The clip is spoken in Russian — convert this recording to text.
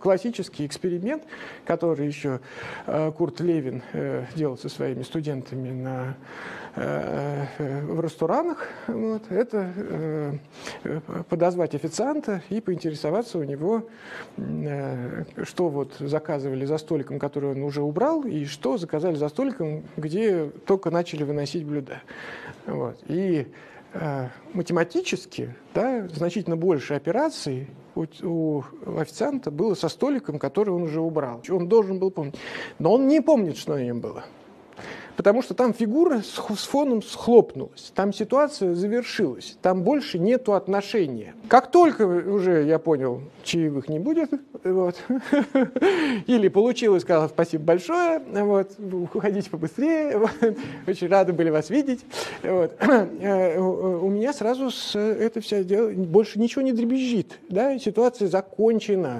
классический эксперимент, который еще Курт Левин делал со своими студентами в ресторанах. Вот, это подозвать официанта и поинтересоваться у него, что вот заказывали за столиком, который он уже убрал, и что заказали за столиком, где только начали выносить блюда. Вот. И математически, да, значительно больше операций у официанта было со столиком, который он уже убрал. Он должен был помнить. Но он не помнит, что на нем было. Потому что там фигура с фоном схлопнулась, там ситуация завершилась, там больше нету отношения. Как только уже я понял, чаевых не будет, вот, или получилось, сказал спасибо большое, вот, уходите побыстрее, вот, очень рады были вас видеть. Вот. У меня сразу это все дело, больше ничего не дребезжит, да, ситуация закончена.